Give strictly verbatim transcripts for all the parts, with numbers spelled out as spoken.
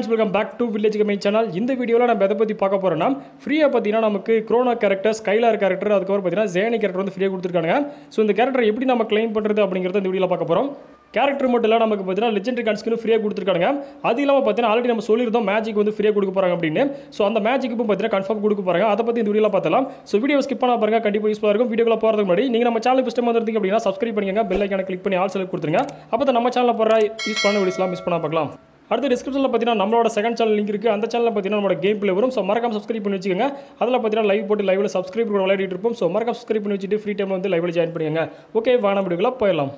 Friends welcome back to village gaming channel இந்த வீடியோல நம்ம எதை பத்தி பார்க்க போறோம்னா ஃப்ரீயா பாத்தீனா நமக்கு Chrono character Skyler character அதுக்கு அப்புறம் பாத்தீனா Zane character வந்து ஃப்ரீயா கொடுத்திருக்காங்க சோ இந்த character எப்படி நாம claim பண்றது அப்படிங்கறத இந்த வீடியோல பார்க்க போறோம் कैरेक्टर मटल नमक पातना लेजेंडरी कार्ड्स फ्रीय को अभी पातना आलरे ना सोल्लोम मैजिक वो फ्रीय को अब मैजिक पातना कंफर्म को पता वीडियो पाला वीडियो स्किप पांगा कंपा यूसफुला वीडियो को मुझे नम चल फर्स्ट वह अब सब्सक्राइब पड़ेंगे बेल आइकन क्लिक पड़ी आल सेलेक्ट को अब नम चल पड़ा यूस पड़ा वीडियोस मिस पड़ा पाँच அடுத்து டிஸ்கிரிப்ஷன்ல பாத்தீனா நம்மளோட செகண்ட் சேனல் லிங்க் இருக்கு அந்த சேனல்ல பாத்தீனா நம்மளோட கேம் ப்ளே வரும் சோ மறக்காம Subscribe பண்ணி வெச்சுக்கங்க அதல பாத்தீனா லைவ் போட்டு லைவ்ல Subscribe கூட விளையாடிட்டு இருப்போம் சோ மறக்காம Subscribe பண்ணி வெச்சிட்டு ஃப்ரீ டைம்ல வந்து லைவ்ல ஜாயின் பண்ணுங்க ஓகே வா நம்ம வீடியோக்குள்ள போயிரலாம்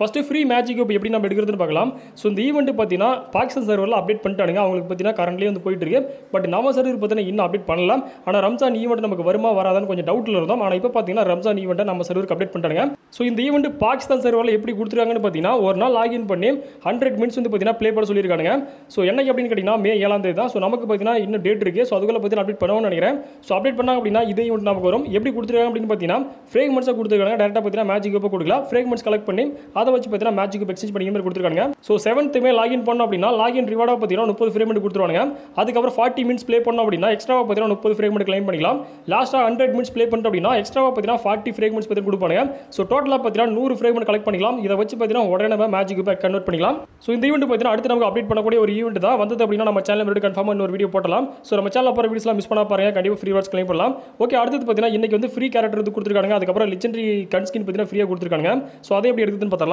फर्स्ट फ्री मैच एपी नाम पाकल सो ईवेंट पाती पाकिस्तान सर्वर अपडेट पड़ाने पातना करंटे वो पेटे बट नम सर्वर पातना इन अपडेट पड़ला आना रमजान ईवेंट नमक वरुमा वरादा कुछ डाउटल आना पाती रमजान ईवेंट नम सर्वर अपडेट पड़ाने सो ईवेंट पाकिस्तान सर्वर एप्ली को पाती लागिन पड़ी हंड्रेड मिनट्स पातना प्ले पड़ा सो अब क्या मे ऐसा सो नमक पातना इन डेटे सो अगर पाती अपडेट पड़ा निकलें सो अपडेट पड़ा अब इवेंट नमक वो एप्ली को पातना फ्रेगमेंट्स को डेरेक्टा पाती मैजिक फ्रेगमेंट्स कलेक्ट पड़ी வச்சு பார்த்தா மேஜிக் எக்ஸ்சேஞ்ச் பண்ணி மாதிரி கொடுத்திருக்காங்க சோ seventh மே லாகின் பண்ணனும் அப்படினா லாகின் ரிவார்டா பார்த்தீங்கன்னா முப்பது ஃப்ரேம் மட்டும் கொடுத்துருவாங்க அதுக்கு அப்புறம் நாற்பது மினிட்ஸ் ப்ளே பண்ணனும் அப்படினா எக்ஸ்ட்ராவா பார்த்தீங்கன்னா முப்பது ஃப்ரேம் மட்டும் க்ளைம் பண்ணிக்கலாம் லாஸ்டா நூறு மினிட்ஸ் ப்ளே பண்ணனும் அப்படினா எக்ஸ்ட்ராவா பார்த்தீங்கன்னா நாற்பது ஃப்ரேம் மட்டும் பத்தி கொடுப்பாங்க சோ டோட்டலா பார்த்தீங்கன்னா நூறு ஃப்ரேம் மட்டும் கலெக்ட் பண்ணிக்கலாம் இத வச்சு பார்த்தீங்கன்னா உடனே மேஜிக் பேக் கன்வர்ட் பண்ணிக்கலாம் சோ இந்த ஈவென்ட் பார்த்தீங்கன்னா அடுத்து நமக்கு அப்டேட் பண்ணக்கூடிய ஒரு ஈவென்ட் தான் வந்தது அப்படினா நம்ம சேனல்ல ரெடி கன்ஃபார்மா இன்னொரு வீடியோ போடலாம் சோ நம்ம சேனல்ல போற வீடியோஸ்லாம் மிஸ் பண்ணா பாருங்க கண்டிப்பா ஃப்ரீ வாட்ச் க்ளைம் பண்ணலாம் ஓகே அடுத்து பார்த்தீங்கன்னா இன்னைக்கு வந்து ஃப்ரீ கேரக்டர் வந்து கொடுத்திருக்காங்க அதுக்கு அப்புறம் லெஜெண்டரி கன் ஸ்கின் பார்த்தீங்கன்னா ஃப்ரீயா கொடுத்திருக்காங்க சோ அதை எப்படி எடுத்துன்னு பார்த்தா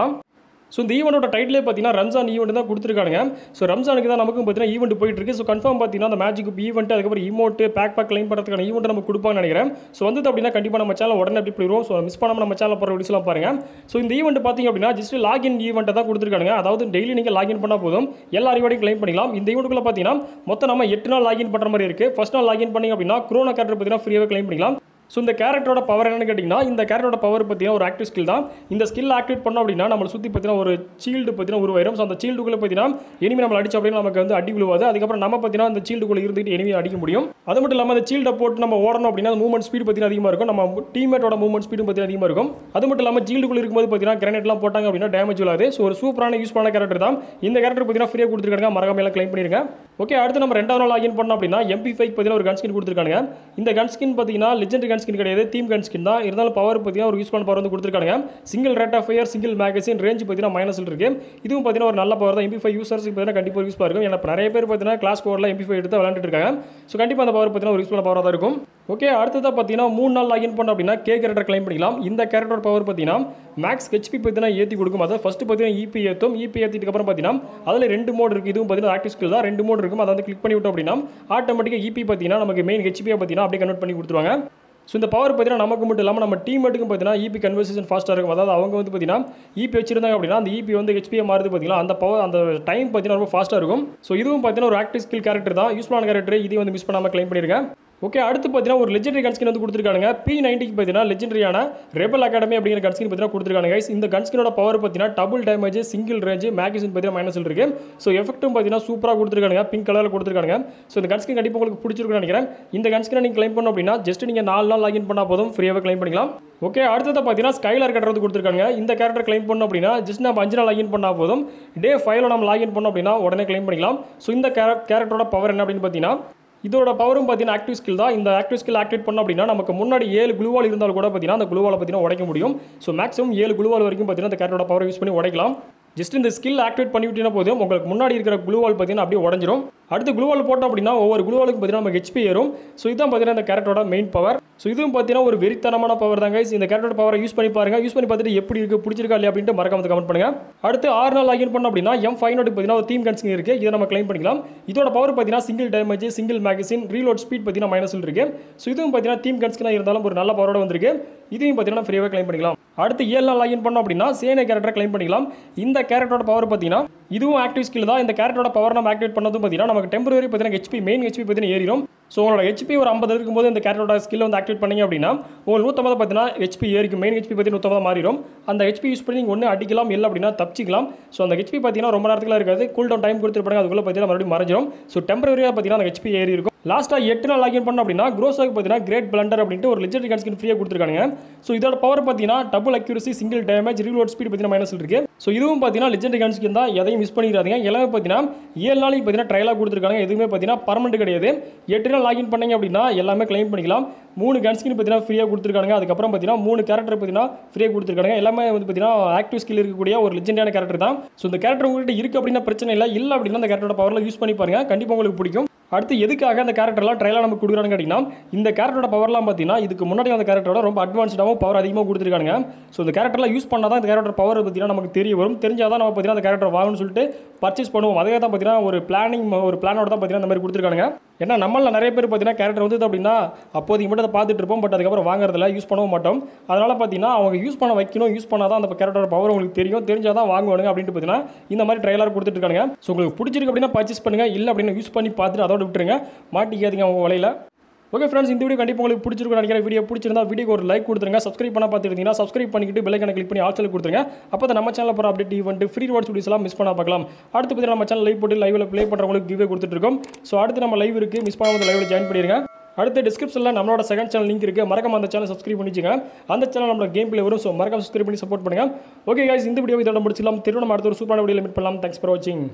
सो இந்த ஈவென்ட்டோட டைட்டிலே பாத்தீனா ரம்ஜான் ஈவென்ட் தான் கொடுத்திருக்காங்க சோ ரம்ஜானுக்கு தான் நமக்கு பாத்தீனா ஈவென்ட் போயிட்டு இருக்கு சோ கன்ஃபார்ம் பாத்தீனா அந்த மேஜிக் ஈவென்ட் அதுக்கு அப்புறம் இமோட் பேக் பேக் க்ளைம் பண்றதுக்கான ஈவென்ட் நமக்கு கொடுப்பாங்க நினைக்கிறேன் சோ வந்துது அப்படினா கண்டிப்பா நம்ம சேனல் உடனே அப்டேட் பண்ணிடுவோம் சோ மிஸ் பண்ணாம நம்ம சேனல் போற வீடியோஸ்லாம் பாருங்க சோ இந்த ஈவென்ட் பாத்தீங்க அப்படினா ஜஸ்ட் லாகின் ஈவென்ட் தான் கொடுத்திருக்காங்க அதாவது டெய்லி நீங்க லாகின் பண்ணா போதும் எல்லா ரிவார்டையும் க்ளைம் பண்ணிடலாம் இந்த ஈவென்ட்க்குள்ள பாத்தீனா மொத்தம் நம்ம எட்டு நாள் லாகின் பண்ற மாதிரி இருக்கு ஃபர்ஸ்ட் நாள் லாகின் பண்ணீங்க அப்படினா Chrono character பாத்தீனா ஃப்ரீயாவே க்ளைம் பண்ணிடலாம் सो இந்த கேரக்டரோட பவர் என்னன்னு கேட்டினா இந்த கேரக்டரோட பவர் பத்தினா ஒரு ஆக்டிவ் ஸ்கில் தான் இந்த ஸ்கில் ஆக்டிவேட் பண்ணோம் அப்படினா நம்ம சுத்தி பத்தினா ஒரு ஷீல்ட் பத்தினா உருவாயிரும் சோ அந்த ஷீல்டுக்குள்ள பத்தினா எனிமி நம்மள அடிச்ச அப்படினா நமக்கு வந்து அடி விழுவாது அதுக்கு அப்புறம் நம்ம பத்தினா அந்த ஷீல்டுக்குள்ள இருந்துட்டு எனிமி அடிக்க முடியும் அதுமட்டும் இல்லாம அந்த ஷீல்ட போட்டு நம்ம ஓடணும் அப்படினா அந்த மூவ்மென்ட் ஸ்பீடு பத்தினா அதிகமா இருக்கும் நம்ம டீம்மேட்டோட மூவ்மென்ட் ஸ்பீடு பத்தினா அதிகமா இருக்கும் அதுமட்டும் இல்லாம ஷீல்டுக்குள்ள இருக்கும்போது பத்தினா கிரனேட்லாம் போட்டாங்க அப்படினா டேமேஜ் விழாது சோ ஒரு சூப்பரான யூஸ்ஃபுல்லான கேரக்டர் தான் இந்த கேரக்டர் பத்தினா ஃப்ரீயா கொடுத்திருக்காங்க மறக்காம எல்லாம் க்ளைம் பண்ணிருங்க ஓகே அடுத்து நம்ம இரண்டாவது நாள் லாகின் பண்ணோம் அப்படினா எம் பி ஃபைவ் பத்தினா ஒரு கன் ஸ்கின் கொடுத்திருக்காங்க இந்த கன் ஸ்கின் பத்தினா லெஜெண்டரி स्किन கிடையாது தீம் கன் ஸ்கின் தான் இருந்தாலும் பவர் பத்தியா ஒரு யூஸ்ஃபுல் பவர் வந்து கொடுத்திருக்காங்க single rate of fire single magazine range பத்தினா மைனஸ்ல இருக்கு இதுவும் பத்தினா ஒரு நல்ல பவர் தான் எம் பி ஃபைவ் யூசர்ஸ்க்கு பத்தினா கண்டிப்பா யூஸ்பா இருக்கும் ஏன்னா நிறைய பேர் பத்தினா கிளாஸ் ஸ்கோர்ல எம் பி ஃபைव எடுத்து விளையாடிட்டு இருக்காங்க சோ கண்டிப்பா அந்த பவர் பத்தினா ஒரு யூஸ்ஃபுல் பவரா தான் இருக்கும் ஓகே அடுத்ததா பத்தினா மூணு நாள் லாகின் பண்ண அப்படினா கே கேரக்டர் க்ளைம் பண்ணிடலாம் இந்த கேரக்டர் பவர் பத்தினா மேக்ஸ் ஹெச்பி பத்தினா ஏத்தி கொடுக்கும் அத ஃபர்ஸ்ட் பத்தினா ஈபி ஏத்தும் ஈபி ஏத்திட்டதுக்கு அப்புறம் பத்தினா அதுல ரெண்டு மோட் இருக்கு இதுவும் பத்தினா ஆக்டிவ் ஸ்கில் தான் ரெண்டு மோட் இருக்கும் அத வந்து கிளிக் பண்ணி விட்டோம் அப்படினா ஆட்டோமேட்டிக்கா ஈபி பத்தினா நமக்கு மெயின் ஹெச்பி பத்தினா அப்படியே கன்வர்ட் பண்ணி கொடுத்துருவாங்க सो இந்த பவர் பத்தினா நமக்கு மட்டும் இல்லாம நம்ம டீம்மேட்டுக்கும் பத்தினா ஈபி கன்வர்சேஷன் ஃபாஸ்டா இருக்கும் அதாவது அவங்க வந்து பத்தினா ஈபி வச்சிருந்தாங்க அப்படினா அந்த ஈபி வந்து ஹெச்பி மாறுது பத்தினா அந்த பவர் அந்த டைம் பத்தினா ரொம்ப ஃபாஸ்டா இருக்கும் சோ இதுவும் பத்தினா ஒரு ஆக்டிவ் ஸ்கில் கேரக்டர் தான் யூஸ்ஃபுல்லான கேரக்டர் இது வந்து மிஸ் பண்ணாம க்ளைம் பண்ணிருக்கேன் ओके அடுத்து பாத்தீனா ஒரு லெஜெண்டரி கன் ஸ்கின் வந்து கொடுத்திருக்காங்க பி நைன்டி க்கு பாத்தீனா லெஜெண்டரியான ரெபல் அகாடமி அப்படிங்கிற கன் ஸ்கின் பாத்தீனா கொடுத்திருக்காங்க गाइस இந்த கன் ஸ்கினோட பவர் பாத்தீனா double damage single range magazine பாத்தீனா மைனஸ்ல இருக்கு சோ எஃபெக்ட்டும் பாத்தீனா சூப்பரா கொடுத்திருக்காங்க பிங்க் கலர்ல கொடுத்திருக்காங்க சோ இந்த கன் ஸ்கின் கண்டிப்பா உங்களுக்கு பிடிச்சிருக்கும்னு நினைக்கிறேன் இந்த கன் ஸ்கினை நீங்க க்ளைம் பண்ணனும் அப்படினா ஜஸ்ட் நீங்க நாலு நாள் லாகின் பண்ணா போதும் ஃப்ரீயாவே க்ளைம் பண்ணிக்கலாம் ஓகே அடுத்து பாத்தீனா Skyler கேரக்டர் வந்து கொடுத்திருக்காங்க இந்த கேரக்டர் க்ளைம் பண்ணனும் அப்படினா ஜஸ்ட் நம்ம அஞ்சு நாள் லாகின் பண்ணா போதும் டே ஐந்துல நம்ம லாகின் பண்ணனும் அப்படினா உடனே க்ளைம் பண்ணிக்கலாம் சோ இந்த கேரக்டரோட பவர் என்ன அப்படினு பாத்தீனா இதோட பவரும் பாத்தீனா ஆக்டிவ் ஸ்கில் தான் இந்த ஆக்டிவ் ஸ்கில் ஆக்டிவேட் பண்ண அப்படினா நமக்கு முன்னாடி ஏழு குளுவால் இருந்தால கூட பாத்தீனா அந்த குளுவால பாத்தீனா உடைக்க முடியும் சோ மேக்ஸिमम ஏழு குளுவால் வரைக்கும் பாத்தீனா அந்த கேரக்டரோட பவரை யூஸ் பண்ணி உடைக்கலாம் ஜஸ்ட் இந்த ஸ்கில் ஆக்டிவேட் பண்ணிட்டீனா போதும் உங்களுக்கு முன்னாடி இருக்கிற குளுவால் பாத்தீனா அப்படியே உடைஞ்சிரும் அடுத்து குளுவால் போட்டோம் அப்படினா ஒவ்வொரு குளுவாலுக்கு பாத்தீனா நமக்கு ஹெச்பி ஏறும் சோ இதான் பாத்தீனா அந்த கேரக்டரோட மெயின் பவர் சோ இதுவும் பாத்தீனா ஒரு வெரித்தனமான பவர் தான் गाइस இந்த கேரக்டரோட பவரை யூஸ் பண்ணி பாருங்க யூஸ் பண்ணி பார்த்துட்டு எப்படி இருக்கு பிடிச்சிருக்கா இல்லையா அப்படினு மறக்காம கமெண்ட் பண்ணுங்க அடுத்து ஆறு நாள் லாகின் பண்ண அப்படினா எம் ஃபைவ் நோட் பாத்தீனா ஒரு தீம் கன் ஸ்கின் இருக்கு இத நம்ம க்ளைம் பண்ணிக்கலாம் இதோட பவர் பாத்தீனா single damage single magazine reload speed பாத்தீனா மைனஸ்ல இருக்கு சோ இதுவும் பாத்தீனா தீம் கன் ஸ்கினா இருந்தாலும் ஒரு நல்ல பவரோட வந்திருக்கு இதையும் பாத்தீனா ஃப்ரீயாவே க்ளைம் பண்ணிக்கலாம் அடுத்து ஏழு நாள் லாகின் பண்ணோம் அப்படினா சேனே கேரக்டர் க்ளைம் பண்ணிக்கலாம் இந்த கேரக்டரோட பவர் பாத்தீனா இதுவும் ஆக்டிவ் ஸ்கில் தான் இந்த கேரக்டரோட பவர் நாம ஆக்டிவேட் பண்ணதும் பாத்தீனா நமக்கு டெம்பரரி பாத்தீனா ஹெச்பி மெயின் ஹெச்பி பாத்தீனா ஏறிரும் சோ உங்களோட ஹெச்பி ஒரு ஐம்பது இருக்கும்போது இந்த கேரக்டரோட ஸ்கில் வந்து ஆக்டிவேட் பண்ணீங்க அப்படினா உங்களுக்கு நூற்று ஐம்பது பாத்தீனா ஹெச்பி ஏறிக்கு மெயின் ஹெச்பி பாத்தீனா நூற்று ஐம்பது மாறிரும் அந்த ஹெச்பி யூஸ் பண்ணி ஒண்ணு அடிக்கலாம் இல்ல அப்படினா தப்பிச்சிக்கலாம் சோ அந்த ஹெச்பி பாத்தீனா ரொம்ப நேரத்துக்குள்ள இருக்காது கூல் டவுன் டைம் கொடுத்துட்டு பாருங்க அதுக்குள்ள பாத்தீனா மறுபடியும் மறைஞ்சிரும் சோ டெம்பரரியா பாத்தீனா அந்த ஹெச்பி ஏறி இருக்கும் लास्टाக எட்டு நாள் லாகின் பண்ணோம் அப்படின்னா க்ரோஸாக பார்த்தீங்கன்னா கிரேட் பிளண்டர் அப்படின்ட்டு ஒரு லெஜெண்டரி கன் ஸ்கின் ஃப்ரீயாக கொடுத்துருக்காங்க. ஸோ இதோட பவர் பார்த்தீங்கன்னா double accuracy, single damage, reload speed பார்த்தீங்கன்னா மைனஸ் இருக்கு. ஸோ இதுவும் பார்த்தீங்கன்னா லெஜெண்டரி கன் ஸ்கின் தான், எதையும் மிஸ் பண்ணிடாதீங்க. எல்லாமே பார்த்தீங்கன்னா ஏழு நாளைக்கு பார்த்தீங்கன்னா ட்ரையலாக கொடுத்துருக்காங்க, எதுவுமே பார்த்தீங்கன்னா பர்மனெண்ட் கிடையாது. எட்டு நாள் லாகின் பண்ணீங்க அப்படின்னா எல்லாமே கிளைம் பண்ணிக்கலாம். மூணு கன் ஸ்கின் பார்த்தீங்கன்னா ஃப்ரீயாக கொடுத்துருக்காங்க, அதுக்கப்புறம் பார்த்தீங்கன்னா மூணு கேரக்டர் பார்த்தீங்கன்னா ஃப்ரீயாக கொடுத்துருக்காங்க. எல்லாமே வந்து பார்த்தீங்கன்னா ஆக்டிவ் ஸ்கில் இருக்கக்கூடிய ஒரு லெஜெண்டான கேரக்டர் தான். ஸோ இந்த கேரக்டர் உங்கள்கிட்ட இருக்குது அப்படின்னா பிரச்சனை இல்லை, இல்லை அப்படின்னா அந்த கேரக்டரோட பவரில் யூஸ் பண்ணி பாருங்க, கண்டிப்பாக உங்களுக்கு பிடிக்கும். அடுத்து எதுக்காக அந்த கேரக்டர்லாம் ட்ரையலாக நம்ம கொடுக்குறாங்க கேட்டிங்கன்னா, இந்த கேரக்டரோட பவர்லாம் பார்த்தீங்கன்னா இதுக்கு முன்னாடி அந்த கேரக்டரோட ரொம்ப அட்வான்ஸ்டாகவும் பவர் அதிகமாக கொடுத்துருக்காங்க. ஸோ இந்த கேரக்டர்லாம் யூஸ் பண்ணால் தான் அந்த கேரக்டர் பவர் பார்த்தீங்கன்னா நமக்கு தெரிய வரும், தெரிஞ்சால் தான் நம்ம பார்த்தீங்கன்னா அந்த கேரக்டர் வாங்கணும்னு சொல்லிட்டு பர்ச்சேஸ் பண்ணுவோம். அதே தான் பார்த்தீங்கன்னா ஒரு பிளானிங் ஒரு பிளானோட தான் பார்த்தீங்கன்னா அந்த மாதிரி கொடுத்துருக்காங்க. ஏன்னா நம்மள நிறைய பேர் பார்த்தீங்கன்னா கேரக்டர் வந்து அப்படின்னா அப்போதைக்கு மட்டும் அதை பார்த்துட்டு இருப்போம், பட் அதுக்கப்புறம் வாங்குறதில்ல, யூஸ் பண்ணவும் மாட்டோம். அதனால் பார்த்தீங்கன்னா அவங்க யூஸ் பண்ண வைக்கணும், யூஸ் பண்ணால் தான் அந்த கேரக்டரோட பவர் உங்களுக்கு தெரியும், தெரிஞ்சால் தான் வாங்குவானுங்க அப்படின்ட்டு பார்த்தீங்கன்னா இந்த மாதிரி ட்ரையலாக கொடுத்துருக்காங்க. ஸோ உங்களுக்கு பிடிச்சிருக்கு அப்படின்னா பர்ச்சேஸ் பண்ணுங்கள், இல்லை அப்படின்னு யூஸ் பண்ணி பார்த்துட்டு அதோட விட்டுருங்க, மாட்டிக்காதீங்க உங்கள் வலையில். ஓகே ஃப்ரெண்ட்ஸ், இந்த வீடியோ கண்டிப்பாக உங்களுக்கு பிடிச்சிருக்கும் நினைக்கிறேன். வீடியோ பிடிச்சிருந்தா வீடியோக்கு ஒரு லைக் கொடுத்துருங்க. சப்ஸ்கிரைப் பண்ண பார்த்துருந்தீங்கன்னா சப்ஸ்கிரைப் பண்ணிக்கிட்டு பெல் ஐக்கானை கிளிக் பண்ணி ஆல் செலக்ட் கொடுத்துருங்க. அப்போ தான் நம்ம சேனலில் போகிற update event free rewards videos எல்லாம் மிஸ் பண்ண பார்க்கலாம். அடுத்து பார்த்தீங்கன்னா நம்ம சேனல் லைவ் போட்டு லைவில் ப்ளே பண்ணுறவங்களுக்கு கிவ்வே கொடுத்துட்டுருக்கோம். ஸோ அடுத்து நம்ம லைவ் இருக்குது, மிஸ் பண்ணாமல் லைவில் ஜாயின் பண்ணிடுங்க. அடுத்த டிஸ்கிரிப்ஷனில் நம்மளோட செகண்ட் சேனல் லிங்க் இருக்குது, மறக்காம அந்த சேனல் சப்ஸ்கிரைப் பண்ணிச்சுங்க. அந்த சேனல் நம்மளோட கேம் பிளே வரும், ஸோ மறக்காம சப்ஸ்கிரைப் பண்ணி சப்போர்ட் பண்ணுங்கள். ஓகே கைஸ், இந்த வீடியோ இதோட முடிச்சிடலாம். திரும்ப நம்ம அடுத்த ஒரு சூப்பரான வீடியோ மீட் பண்ணலாம். தேங்க்ஸ் ஃபார் வாட்சிங்.